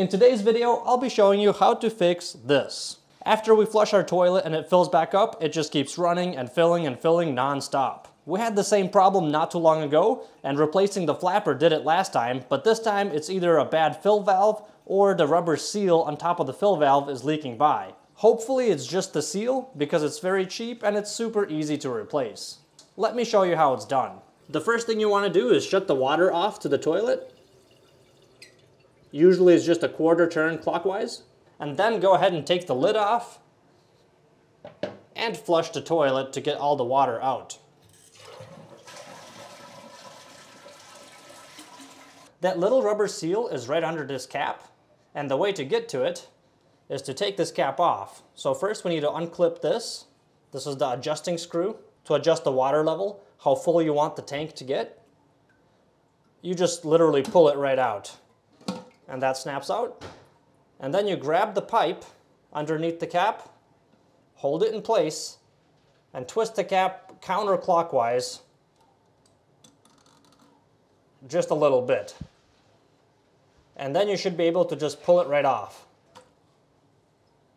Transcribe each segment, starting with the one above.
In today's video, I'll be showing you how to fix this. After we flush our toilet and it fills back up, it just keeps running and filling non-stop. We had the same problem not too long ago, and replacing the flapper did it last time, but this time it's either a bad fill valve or the rubber seal on top of the fill valve is leaking by. Hopefully it's just the seal, because it's very cheap and it's super easy to replace. Let me show you how it's done. The first thing you want to do is shut the water off to the toilet. Usually it's just a quarter turn clockwise. And then go ahead and take the lid off and flush the toilet to get all the water out. That little rubber seal is right under this cap, and the way to get to it is to take this cap off. So first we need to unclip this. This is the adjusting screw to adjust the water level, how full you want the tank to get. You just literally pull it right out, and that snaps out. And then you grab the pipe underneath the cap, hold it in place, and twist the cap counterclockwise just a little bit. And then you should be able to just pull it right off.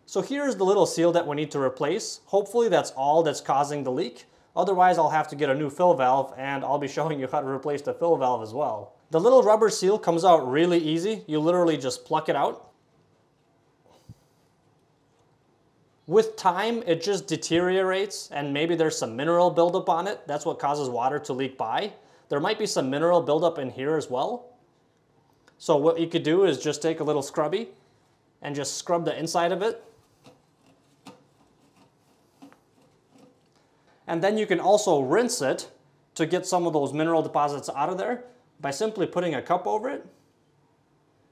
So here's the little seal that we need to replace. Hopefully that's all that's causing the leak. Otherwise, I'll have to get a new fill valve, and I'll be showing you how to replace the fill valve as well. The little rubber seal comes out really easy. You literally just pluck it out. With time, it just deteriorates, and maybe there's some mineral buildup on it. That's what causes water to leak by. There might be some mineral buildup in here as well. So what you could do is just take a little scrubby and just scrub the inside of it. And then you can also rinse it to get some of those mineral deposits out of there by simply putting a cup over it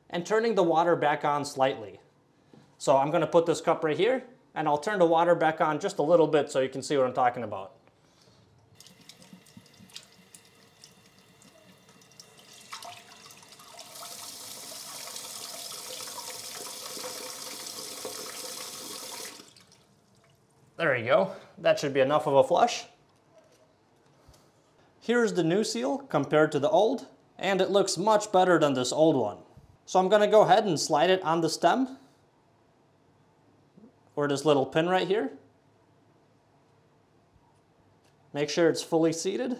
and turning the water back on slightly. So I'm going to put this cup right here, and I'll turn the water back on just a little bit so you can see what I'm talking about. There you go. That should be enough of a flush. Here's the new seal compared to the old, and it looks much better than this old one. So I'm going to go ahead and slide it on the stem, or this little pin right here. Make sure it's fully seated.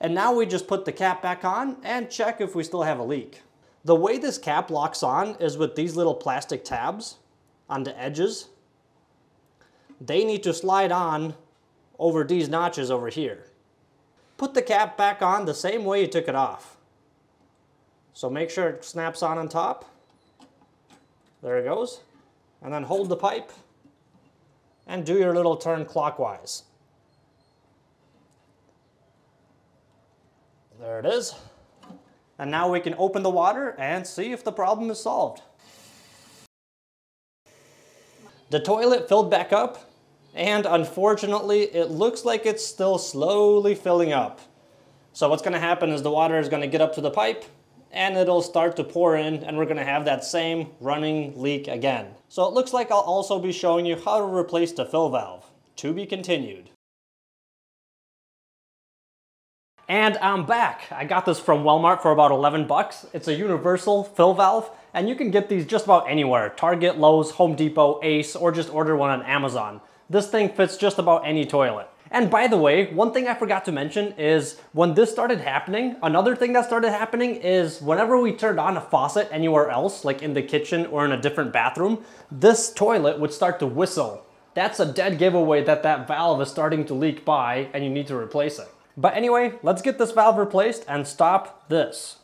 And now we just put the cap back on and check if we still have a leak. The way this cap locks on is with these little plastic tabs on the edges. They need to slide on over these notches over here. Put the cap back on the same way you took it off. So make sure it snaps on top. There it goes. And then hold the pipe and do your little turn clockwise. There it is. And now we can open the water and see if the problem is solved. The toilet filled back up, and unfortunately it looks like it's still slowly filling up. So what's going to happen is the water is going to get up to the pipe, and it'll start to pour in, and we're going to have that same running leak again. So it looks like I'll also be showing you how to replace the fill valve. To be continued. And I'm back. I got this from Walmart for about 11 bucks. It's a universal fill valve, and you can get these just about anywhere. Target, Lowe's, Home Depot, Ace, or just order one on Amazon. This thing fits just about any toilet. And by the way, one thing I forgot to mention is when this started happening, another thing that started happening is whenever we turned on a faucet anywhere else, like in the kitchen or in a different bathroom, this toilet would start to whistle. That's a dead giveaway that that valve is starting to leak by and you need to replace it. But anyway, let's get this valve replaced and stop this.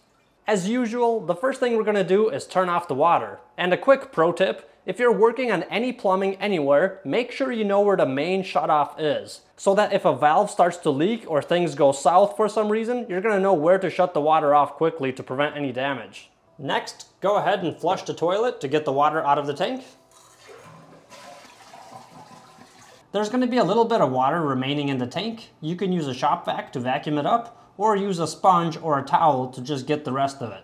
As usual, the first thing we're gonna do is turn off the water. And a quick pro tip, if you're working on any plumbing anywhere, make sure you know where the main shutoff is, so that if a valve starts to leak or things go south for some reason, you're gonna know where to shut the water off quickly to prevent any damage. Next, go ahead and flush the toilet to get the water out of the tank. There's gonna be a little bit of water remaining in the tank. You can use a shop vac to vacuum it up, or use a sponge or a towel to just get the rest of it.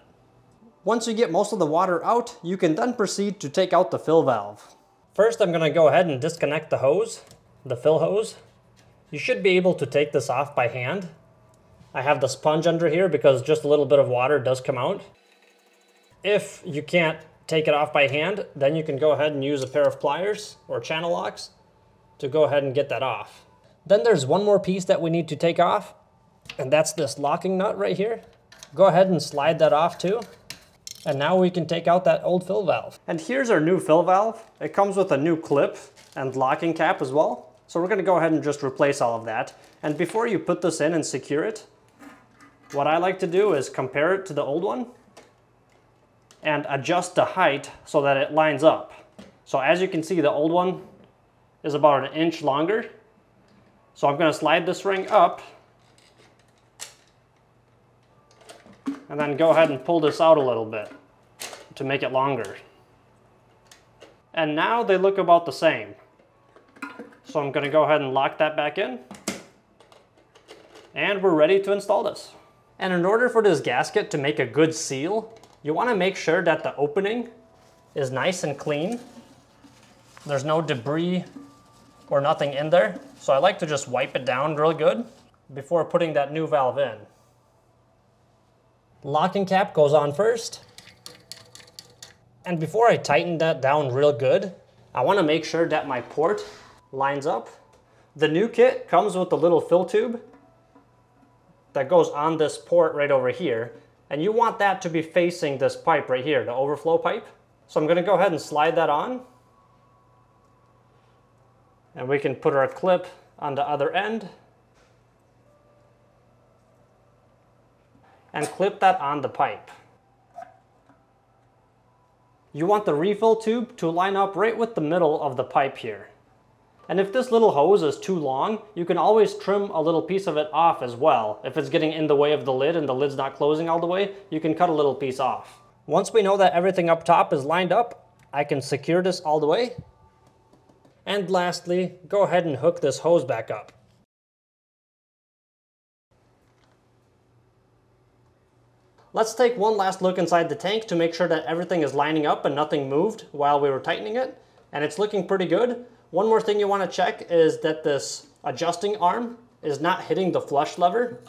Once you get most of the water out, you can then proceed to take out the fill valve. First, I'm going to go ahead and disconnect the hose, the fill hose. You should be able to take this off by hand. I have the sponge under here because just a little bit of water does come out. If you can't take it off by hand, then you can go ahead and use a pair of pliers or channel locks to go ahead and get that off. Then there's one more piece that we need to take off, and that's this locking nut right here. Go ahead and slide that off too. And now we can take out that old fill valve. And here's our new fill valve. It comes with a new clip and locking cap as well. So we're gonna go ahead and just replace all of that. And before you put this in and secure it, what I like to do is compare it to the old one and adjust the height so that it lines up. So as you can see, the old one is about an inch longer. So I'm gonna slide this ring up and then go ahead and pull this out a little bit to make it longer. And now they look about the same. So I'm gonna go ahead and lock that back in. And we're ready to install this. And in order for this gasket to make a good seal, you wanna make sure that the opening is nice and clean. There's no debris or nothing in there. So I like to just wipe it down real good before putting that new valve in. Locking cap goes on first. And before I tighten that down real good, I wanna make sure that my port lines up. The new kit comes with a little fill tube that goes on this port right over here. And you want that to be facing this pipe right here, the overflow pipe. So I'm gonna go ahead and slide that on. And we can put our clip on the other end and clip that on the pipe. You want the refill tube to line up right with the middle of the pipe here. And if this little hose is too long, you can always trim a little piece of it off as well. If it's getting in the way of the lid and the lid's not closing all the way, you can cut a little piece off. Once we know that everything up top is lined up, I can secure this all the way. And lastly, go ahead and hook this hose back up. Let's take one last look inside the tank to make sure that everything is lining up and nothing moved while we were tightening it. And it's looking pretty good. One more thing you want to check is that this adjusting arm is not hitting the flush lever.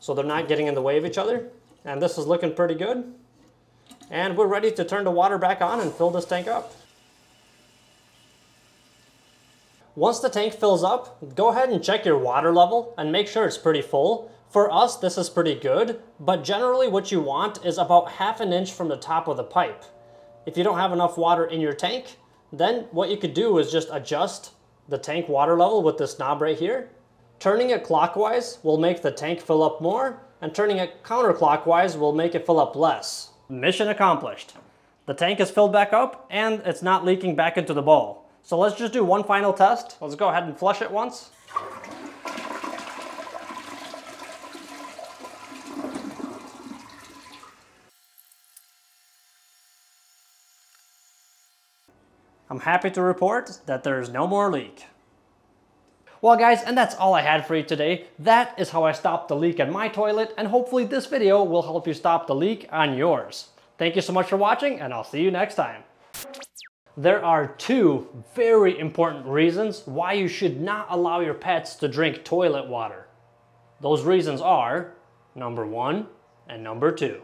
So they're not getting in the way of each other. And this is looking pretty good. And we're ready to turn the water back on and fill this tank up. Once the tank fills up, go ahead and check your water level and make sure it's pretty full. For us, this is pretty good, but generally what you want is about half an inch from the top of the pipe. If you don't have enough water in your tank, then what you could do is just adjust the tank water level with this knob right here. Turning it clockwise will make the tank fill up more, and turning it counterclockwise will make it fill up less. Mission accomplished. The tank is filled back up and it's not leaking back into the bowl. So let's just do one final test. Let's go ahead and flush it once. I'm happy to report that there is no more leak. Well guys, and that's all I had for you today. That is how I stopped the leak on my toilet, and hopefully this video will help you stop the leak on yours. Thank you so much for watching, and I'll see you next time. There are two very important reasons why you should not allow your pets to drink toilet water. Those reasons are number 1 and number 2.